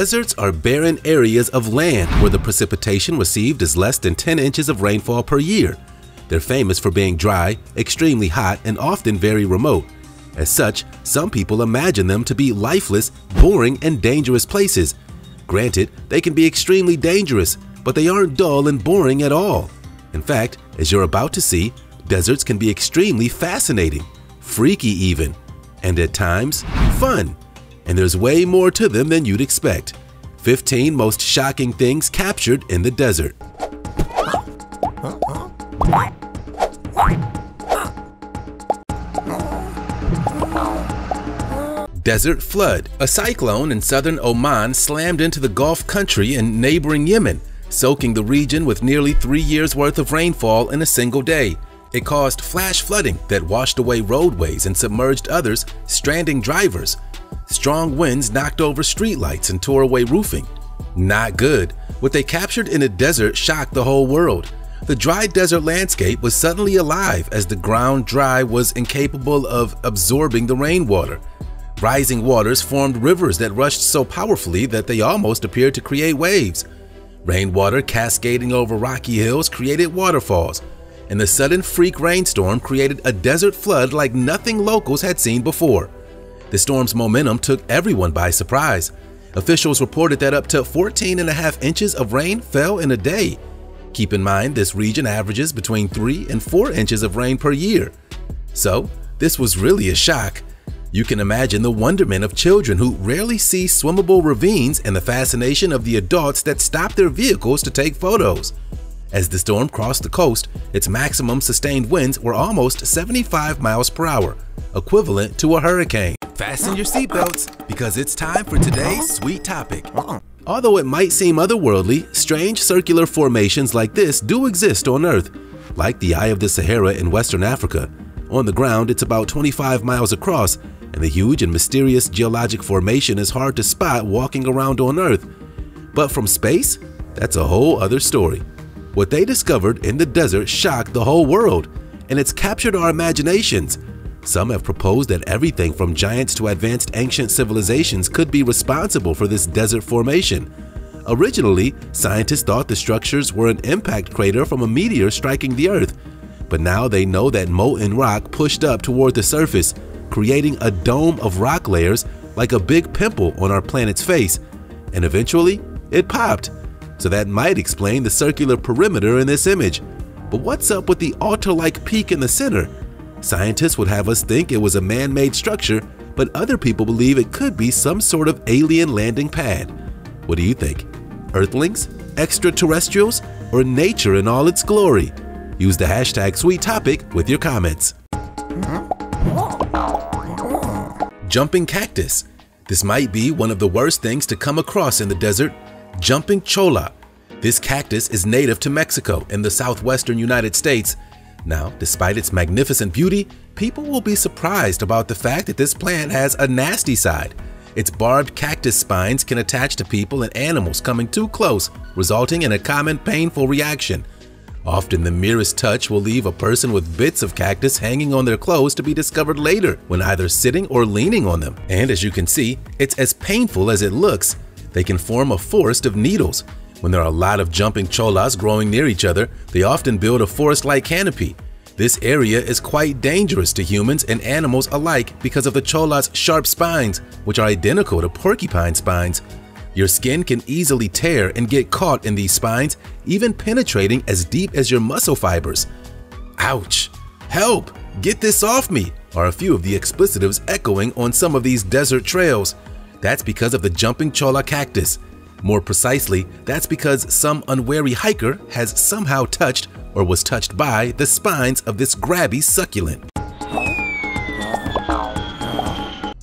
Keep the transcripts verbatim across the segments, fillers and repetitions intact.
Deserts are barren areas of land where the precipitation received is less than ten inches of rainfall per year. They're famous for being dry, extremely hot, and often very remote. As such, some people imagine them to be lifeless, boring, and dangerous places. Granted, they can be extremely dangerous, but they aren't dull and boring at all. In fact, as you're about to see, deserts can be extremely fascinating, freaky even, and at times, fun. And there's way more to them than you'd expect. fifteen most shocking things captured in the desert. Desert flood. A cyclone in southern Oman slammed into the Gulf country and neighboring Yemen, soaking the region with nearly three years worth of rainfall in a single day. It caused flash flooding that washed away roadways and submerged others, stranding drivers. Strong winds knocked over streetlights and tore away roofing. Not good. What they captured in a desert shocked the whole world. The dry desert landscape was suddenly alive as the ground dry was incapable of absorbing the rainwater. Rising waters formed rivers that rushed so powerfully that they almost appeared to create waves. Rainwater cascading over rocky hills created waterfalls, and the sudden freak rainstorm created a desert flood like nothing locals had seen before. The storm's momentum took everyone by surprise. Officials reported that up to fourteen and a half inches of rain fell in a day. Keep in mind, this region averages between three and four inches of rain per year. So, this was really a shock. You can imagine the wonderment of children who rarely see swimmable ravines and the fascination of the adults that stop their vehicles to take photos. As the storm crossed the coast, its maximum sustained winds were almost seventy-five miles per hour, equivalent to a hurricane. Fasten your seatbelts, because it's time for today's sweet topic. Although it might seem otherworldly, strange circular formations like this do exist on Earth, like the Eye of the Sahara in Western Africa. On the ground, it's about twenty-five miles across, and the huge and mysterious geologic formation is hard to spot walking around on Earth. But from space, that's a whole other story. What they discovered in the desert shocked the whole world, and it's captured our imaginations. Some have proposed that everything from giants to advanced ancient civilizations could be responsible for this desert formation. Originally, scientists thought the structures were an impact crater from a meteor striking the Earth, but now they know that molten rock pushed up toward the surface, creating a dome of rock layers like a big pimple on our planet's face, and eventually, it popped. So that might explain the circular perimeter in this image. But what's up with the altar-like peak in the center? Scientists would have us think it was a man-made structure, but other people believe it could be some sort of alien landing pad. What do you think? Earthlings? Extraterrestrials? Or nature in all its glory? Use the hashtag SweetTopic with your comments. Jumping cactus. This might be one of the worst things to come across in the desert. Jumping cholla. This cactus is native to Mexico in the southwestern United States. Now, despite its magnificent beauty, people will be surprised about the fact that this plant has a nasty side. Its barbed cactus spines can attach to people and animals coming too close, resulting in a common painful reaction. Often the merest touch will leave a person with bits of cactus hanging on their clothes to be discovered later when either sitting or leaning on them. And as you can see, it's as painful as it looks. They can form a forest of needles. When there are a lot of jumping cholas growing near each other, they often build a forest-like canopy. This area is quite dangerous to humans and animals alike because of the chola's sharp spines, which are identical to porcupine spines. Your skin can easily tear and get caught in these spines, even penetrating as deep as your muscle fibers. Ouch! Help! Get this off me! Are a few of the expletives echoing on some of these desert trails. That's because of the jumping cholla cactus. More precisely, that's because some unwary hiker has somehow touched or was touched by the spines of this grabby succulent.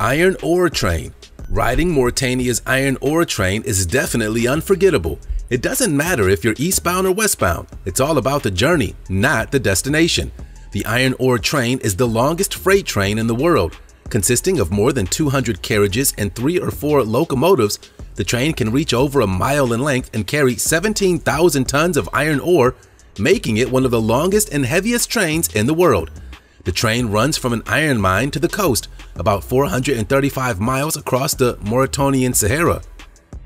Iron ore train. Riding Mauritania's iron ore train is definitely unforgettable. It doesn't matter if you're eastbound or westbound. It's all about the journey, not the destination. The iron ore train is the longest freight train in the world. Consisting of more than two hundred carriages and three or four locomotives, the train can reach over a mile in length and carry seventeen thousand tons of iron ore, making it one of the longest and heaviest trains in the world. The train runs from an iron mine to the coast, about four hundred thirty-five miles across the Mauritanian Sahara.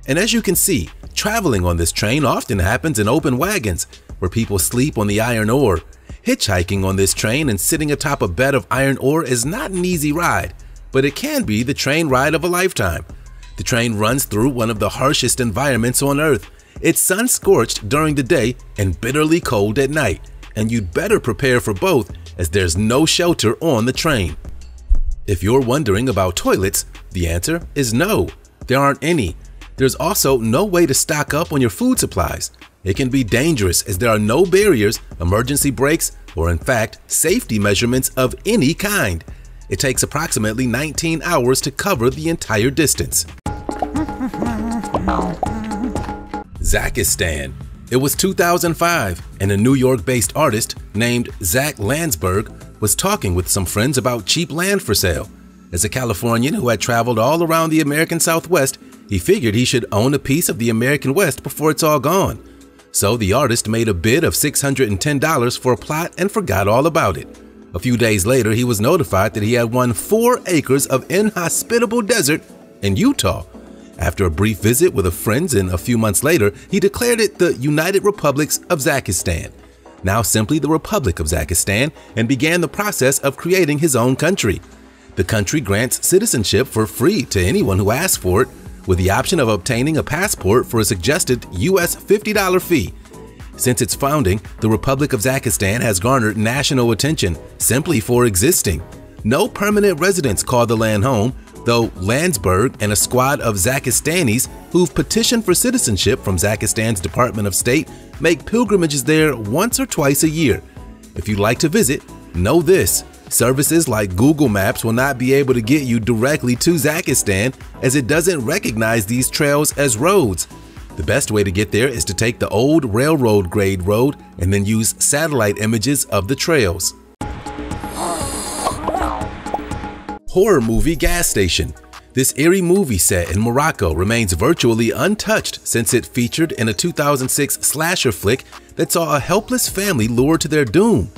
And as you can see, traveling on this train often happens in open wagons, where people sleep on the iron ore. Hitchhiking on this train and sitting atop a bed of iron ore is not an easy ride, but it can be the train ride of a lifetime. The train runs through one of the harshest environments on Earth. It's sun-scorched during the day and bitterly cold at night, and you'd better prepare for both as there's no shelter on the train. If you're wondering about toilets, the answer is no, there aren't any. There's also no way to stock up on your food supplies. It can be dangerous as there are no barriers, emergency brakes, or in fact, safety measurements of any kind. It takes approximately nineteen hours to cover the entire distance. Zaqistan. It was two thousand five, and a New York-based artist named Zach Landsberg was talking with some friends about cheap land for sale. As a Californian who had traveled all around the American Southwest, he figured he should own a piece of the American West before it's all gone. So the artist made a bid of six hundred ten dollars for a plot and forgot all about it. A few days later, he was notified that he had won four acres of inhospitable desert in Utah. After a brief visit with a friend and a few months later, he declared it the United Republics of Zaqistan, now simply the Republic of Zaqistan, and began the process of creating his own country. The country grants citizenship for free to anyone who asks for it, with the option of obtaining a passport for a suggested U S fifty dollar fee. Since its founding, the Republic of Zaqistan has garnered national attention simply for existing. No permanent residents call the land home, though Landsberg and a squad of Zakistanis who've petitioned for citizenship from Zakistan's Department of State make pilgrimages there once or twice a year. If you'd like to visit, know this. Services like Google Maps will not be able to get you directly to Zaqistan as it doesn't recognize these trails as roads. The best way to get there is to take the old railroad grade road and then use satellite images of the trails. Horror movie gas station. This eerie movie set in Morocco remains virtually untouched since it featured in a two thousand six slasher flick that saw a helpless family lured to their doom.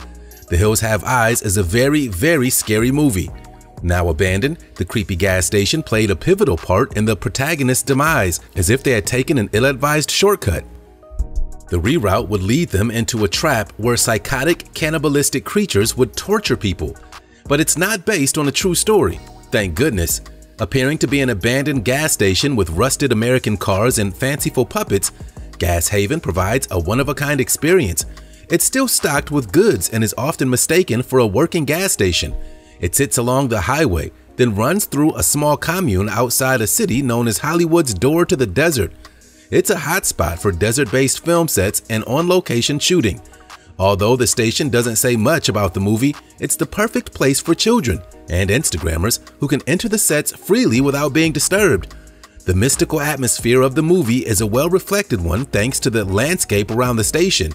The Hills Have Eyes is a very, very scary movie. Now abandoned, the creepy gas station played a pivotal part in the protagonist's demise, as if they had taken an ill-advised shortcut. The reroute would lead them into a trap where psychotic, cannibalistic creatures would torture people. But it's not based on a true story, thank goodness. Appearing to be an abandoned gas station with rusted American cars and fanciful puppets, Gas Haven provides a one-of-a-kind experience. It's still stocked with goods and is often mistaken for a working gas station. It sits along the highway, then runs through a small commune outside a city known as Hollywood's Door to the Desert. It's a hotspot for desert-based film sets and on-location shooting. Although the station doesn't say much about the movie, it's the perfect place for children and Instagrammers who can enter the sets freely without being disturbed. The mystical atmosphere of the movie is a well-reflected one thanks to the landscape around the station.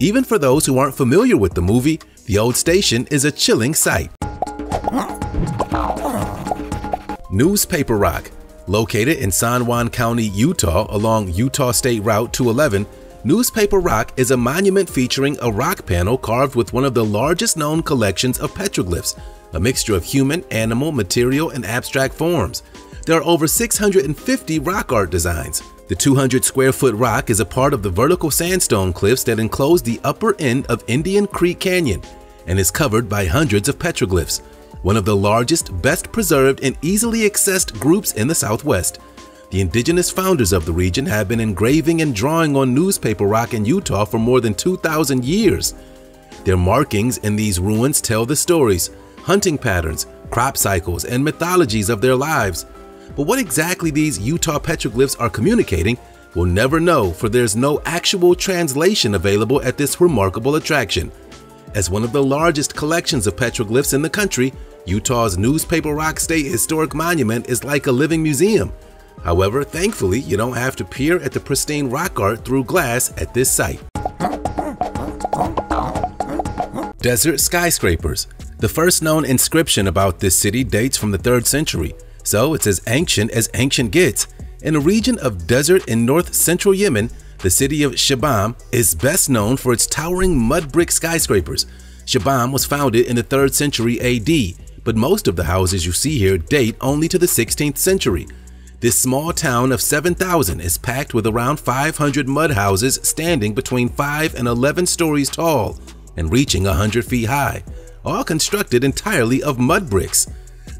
Even for those who aren't familiar with the movie, the old station is a chilling sight. Newspaper Rock. Located in San Juan County, Utah, along Utah State Route two eleven, Newspaper Rock is a monument featuring a rock panel carved with one of the largest known collections of petroglyphs, a mixture of human, animal, material, and abstract forms. There are over six hundred fifty rock art designs. The two hundred square foot rock is a part of the vertical sandstone cliffs that enclose the upper end of Indian Creek Canyon and is covered by hundreds of petroglyphs, one of the largest, best preserved, and easily accessed groups in the Southwest. The indigenous founders of the region have been engraving and drawing on Newspaper Rock in Utah for more than two thousand years. Their markings in these ruins tell the stories, hunting patterns, crop cycles, and mythologies of their lives. But what exactly these Utah petroglyphs are communicating, we'll never know, for there's no actual translation available at this remarkable attraction. As one of the largest collections of petroglyphs in the country, Utah's Newspaper Rock State Historic Monument is like a living museum. However, thankfully, you don't have to peer at the pristine rock art through glass at this site. Desert skyscrapers. The first known inscription about this city dates from the third century, so it's as ancient as ancient gets. In a region of desert in north-central Yemen, the city of Shibam is best known for its towering mud brick skyscrapers. Shibam was founded in the third century A D, but most of the houses you see here date only to the sixteenth century. This small town of seven thousand is packed with around five hundred mud houses standing between five and eleven stories tall and reaching one hundred feet high, all constructed entirely of mud bricks.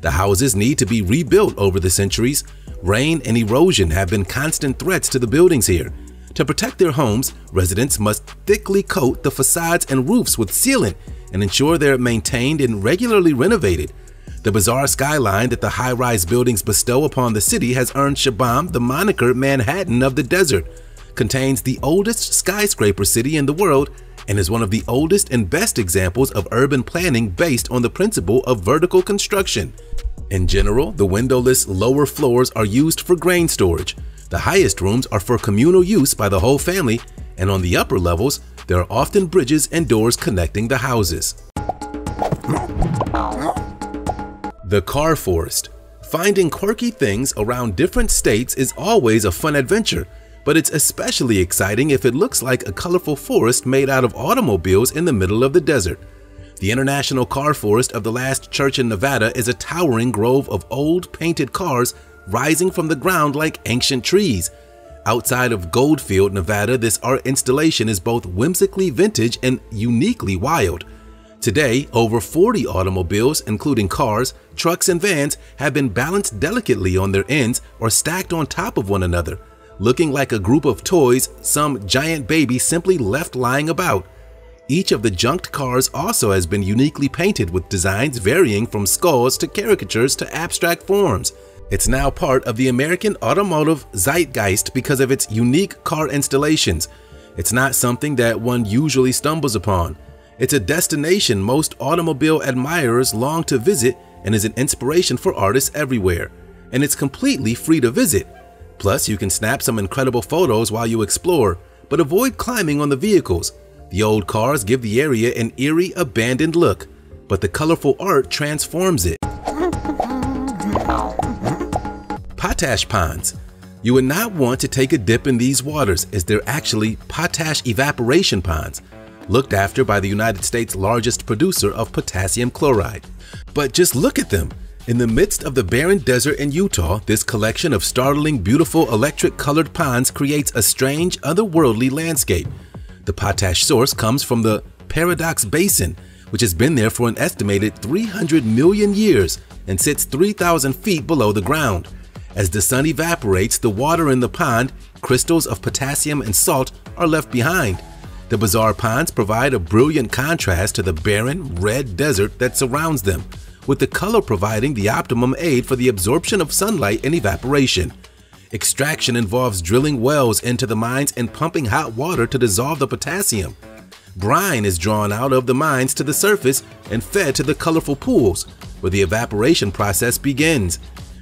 The houses need to be rebuilt over the centuries. Rain and erosion have been constant threats to the buildings here. To protect their homes, residents must thickly coat the facades and roofs with sealant and ensure they're maintained and regularly renovated. The bizarre skyline that the high-rise buildings bestow upon the city has earned Shibam the moniker Manhattan of the Desert, contains the oldest skyscraper city in the world, and is one of the oldest and best examples of urban planning based on the principle of vertical construction. In general, the windowless lower floors are used for grain storage. The highest rooms are for communal use by the whole family, and on the upper levels, there are often bridges and doors connecting the houses. The Car Forest. Finding quirky things around different states is always a fun adventure, but it's especially exciting if it looks like a colorful forest made out of automobiles in the middle of the desert. The International Car Forest of the Last Church in Nevada is a towering grove of old painted cars rising from the ground like ancient trees. Outside of Goldfield, Nevada, this art installation is both whimsically vintage and uniquely wild. Today, over forty automobiles, including cars, trucks, and vans, have been balanced delicately on their ends or stacked on top of one another, looking like a group of toys some giant baby simply left lying about. Each of the junked cars also has been uniquely painted with designs varying from skulls to caricatures to abstract forms. It's now part of the American automotive zeitgeist because of its unique car installations. It's not something that one usually stumbles upon. It's a destination most automobile admirers long to visit and is an inspiration for artists everywhere. And it's completely free to visit. Plus, you can snap some incredible photos while you explore, but avoid climbing on the vehicles. The old cars give the area an eerie, abandoned look, but the colorful art transforms it. Potash ponds. You would not want to take a dip in these waters, as they're actually potash evaporation ponds, looked after by the United States' largest producer of potassium chloride. But just look at them! In the midst of the barren desert in Utah, this collection of startling, beautiful, electric-colored ponds creates a strange, otherworldly landscape. The potash source comes from the Paradox Basin, which has been there for an estimated three hundred million years and sits three thousand feet below the ground. As the sun evaporates, the water in the pond, crystals of potassium and salt, are left behind. The bizarre ponds provide a brilliant contrast to the barren, red desert that surrounds them, with the color providing the optimum aid for the absorption of sunlight and evaporation. Extraction involves drilling wells into the mines and pumping hot water to dissolve the potassium. Brine is drawn out of the mines to the surface and fed to the colorful pools, where the evaporation process begins.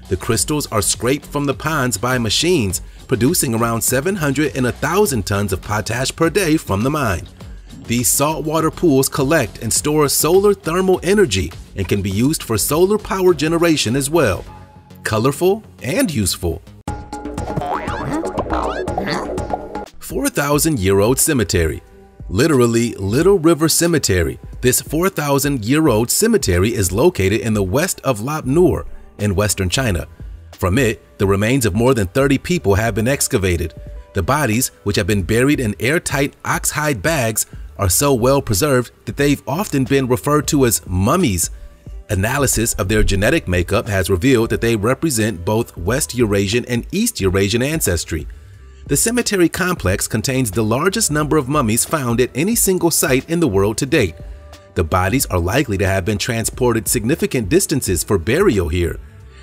The crystals are scraped from the ponds by machines, producing around seven hundred and one thousand tons of potash per day from the mine. These saltwater pools collect and store solar thermal energy and can be used for solar power generation as well. Colorful and useful. four thousand year old cemetery. Literally, Little River Cemetery. This four thousand year old cemetery is located in the west of Lop Nur, in western China. From it, the remains of more than thirty people have been excavated. The bodies, which have been buried in airtight oxhide bags, are so well preserved that they've often been referred to as mummies. Analysis of their genetic makeup has revealed that they represent both West Eurasian and East Eurasian ancestry. The cemetery complex contains the largest number of mummies found at any single site in the world to date. The bodies are likely to have been transported significant distances for burial here.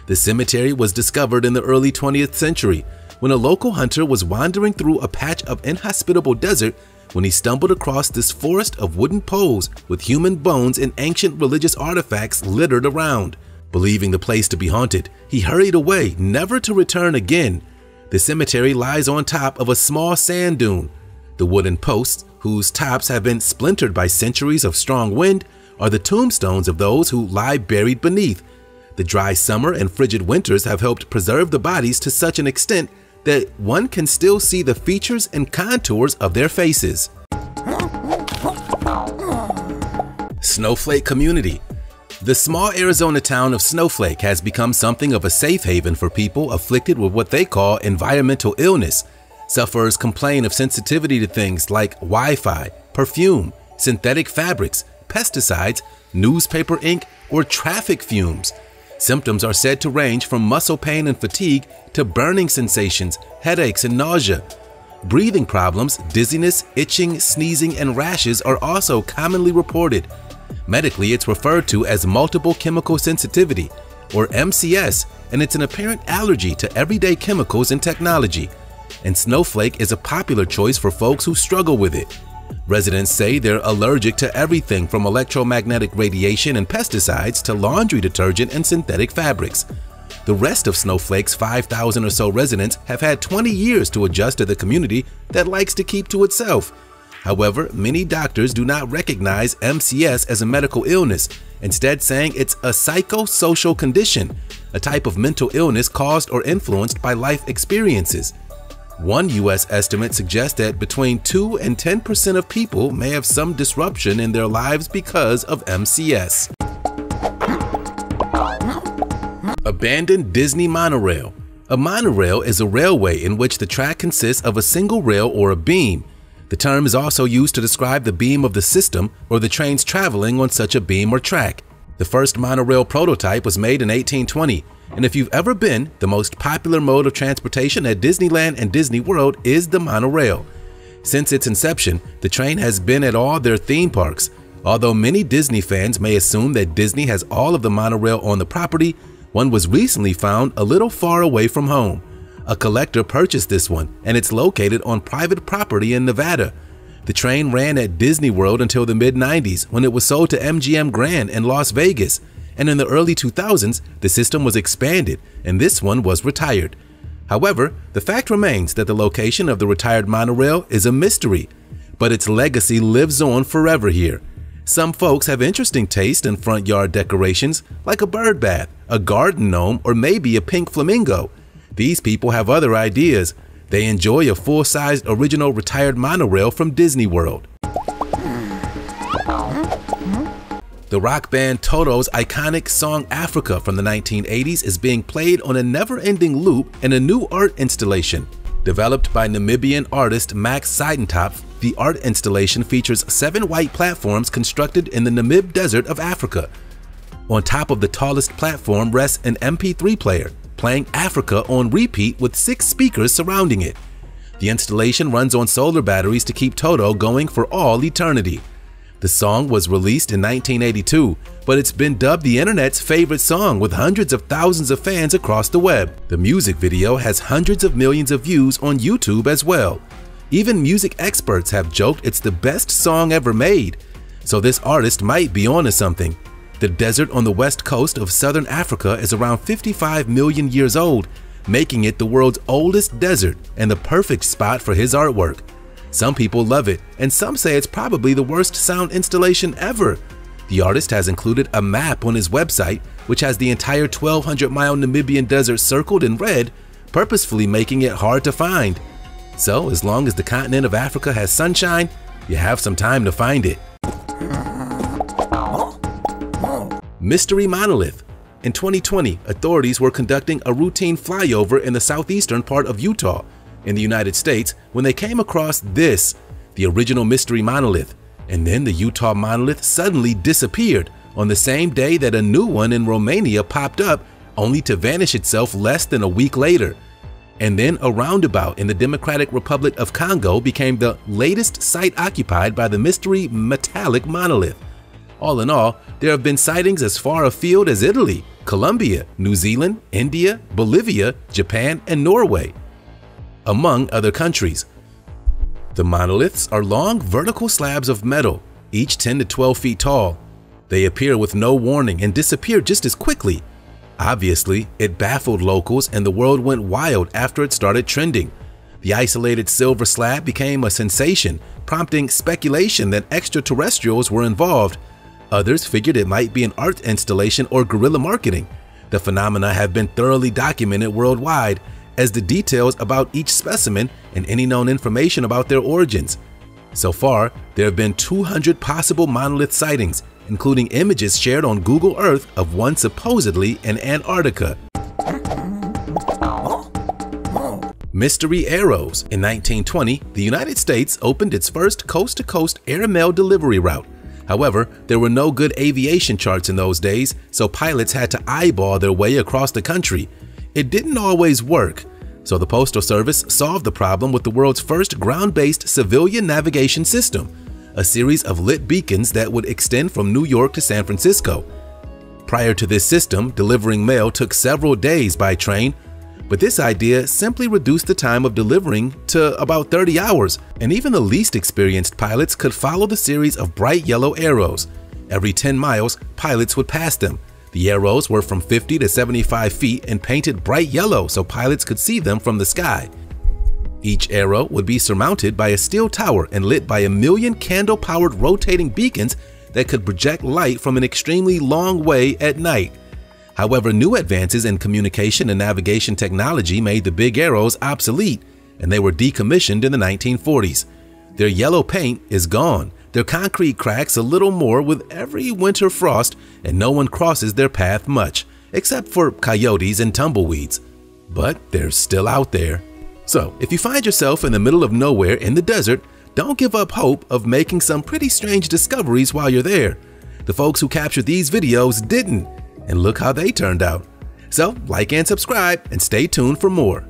The cemetery was discovered in the early twentieth century when a local hunter was wandering through a patch of inhospitable desert when he stumbled across this forest of wooden poles with human bones and ancient religious artifacts littered around. Believing the place to be haunted, he hurried away, never to return again. The cemetery lies on top of a small sand dune. The wooden posts, whose tops have been splintered by centuries of strong wind, are the tombstones of those who lie buried beneath. The dry summer and frigid winters have helped preserve the bodies to such an extent that one can still see the features and contours of their faces. Snowflake community. The small Arizona town of Snowflake has become something of a safe haven for people afflicted with what they call environmental illness. Sufferers complain of sensitivity to things like Wi-Fi, perfume, synthetic fabrics, pesticides, newspaper ink, or traffic fumes. Symptoms are said to range from muscle pain and fatigue to burning sensations, headaches, and nausea. Breathing problems, dizziness, itching, sneezing, and rashes are also commonly reported. Medically, it's referred to as multiple chemical sensitivity, or M C S, and it's an apparent allergy to everyday chemicals and technology. And Snowflake is a popular choice for folks who struggle with it. Residents say they're allergic to everything from electromagnetic radiation and pesticides to laundry detergent and synthetic fabrics. The rest of Snowflake's five thousand or so residents have had twenty years to adjust to the community that likes to keep to itself. However, many doctors do not recognize M C S as a medical illness, instead saying it's a psychosocial condition, a type of mental illness caused or influenced by life experiences. One U S estimate suggests that between two and ten percent of people may have some disruption in their lives because of M C S. Abandoned Disney monorail. A monorail is a railway in which the track consists of a single rail or a beam. The term is also used to describe the beam of the system or the trains traveling on such a beam or track. The first monorail prototype was made in eighteen twenty. And if you've ever been, the most popular mode of transportation at Disneyland and Disney World is the monorail. Since its inception, the train has been at all their theme parks. Although many Disney fans may assume that Disney has all of the monorail on the property, one was recently found a little far away from home. A collector purchased this one, and it's located on private property in Nevada. The train ran at Disney World until the mid nineties when it was sold to M G M Grand in Las Vegas. And in the early two thousands, the system was expanded and this one was retired. However, the fact remains that the location of the retired monorail is a mystery, but its legacy lives on forever here. Some folks have interesting taste in front yard decorations, like a bird bath, a garden gnome, or maybe a pink flamingo. These people have other ideas. They enjoy a full-sized original retired monorail from Disney World. The rock band Toto's iconic song Africa from the nineteen eighties is being played on a never-ending loop in a new art installation. Developed by Namibian artist Max Seidentopf, the art installation features seven white platforms constructed in the Namib Desert of Africa. On top of the tallest platform rests an M P three player, playing Africa on repeat with six speakers surrounding it. The installation runs on solar batteries to keep Toto going for all eternity. The song was released in nineteen eighty-two, but it's been dubbed the internet's favorite song with hundreds of thousands of fans across the web. The music video has hundreds of millions of views on YouTube as well. Even music experts have joked it's the best song ever made. So this artist might be onto something. The desert on the west coast of southern Africa is around fifty-five million years old, making it the world's oldest desert and the perfect spot for his artwork. Some people love it, and some say it's probably the worst sound installation ever. The artist has included a map on his website, which has the entire twelve hundred mile Namibian desert circled in red, purposefully making it hard to find. So, as long as the continent of Africa has sunshine, you have some time to find it. Mystery monolith. In twenty twenty, authorities were conducting a routine flyover in the southeastern part of Utah, in the United States when they came across this, the original mystery monolith. And then the Utah monolith suddenly disappeared on the same day that a new one in Romania popped up, only to vanish itself less than a week later. And then a roundabout in the Democratic Republic of Congo became the latest site occupied by the mystery metallic monolith. All in all, there have been sightings as far afield as Italy, Colombia, New Zealand, India, Bolivia, Japan, and Norway, among other countries. The monoliths are long vertical slabs of metal, each ten to twelve feet tall. They appear with no warning and disappear just as quickly. Obviously, it baffled locals and the world went wild after it started trending. The isolated silver slab became a sensation, prompting speculation that extraterrestrials were involved. Others figured it might be an art installation or guerrilla marketing. The phenomena have been thoroughly documented worldwide, as the details about each specimen and any known information about their origins. So far, there have been two hundred possible monolith sightings, including images shared on Google Earth of one supposedly in Antarctica. Mystery Arrows. In nineteen twenty, the United States opened its first coast-to-coast airmail delivery route. However, there were no good aviation charts in those days, so pilots had to eyeball their way across the country. It didn't always work, so the Postal Service solved the problem with the world's first ground-based civilian navigation system, a series of lit beacons that would extend from New York to San Francisco. Prior to this system, delivering mail took several days by train, but this idea simply reduced the time of delivering to about thirty hours, and even the least experienced pilots could follow the series of bright yellow arrows. Every ten miles, pilots would pass them. The arrows were from fifty to seventy-five feet and painted bright yellow so pilots could see them from the sky. Each arrow would be surmounted by a steel tower and lit by a million candle-powered rotating beacons that could project light from an extremely long way at night. However, new advances in communication and navigation technology made the big arrows obsolete, and they were decommissioned in the nineteen forties. Their yellow paint is gone, their concrete cracks a little more with every winter frost, and no one crosses their path much, except for coyotes and tumbleweeds. But they're still out there. So, if you find yourself in the middle of nowhere in the desert, don't give up hope of making some pretty strange discoveries while you're there. The folks who captured these videos didn't. And look how they turned out. So, like and subscribe, and stay tuned for more.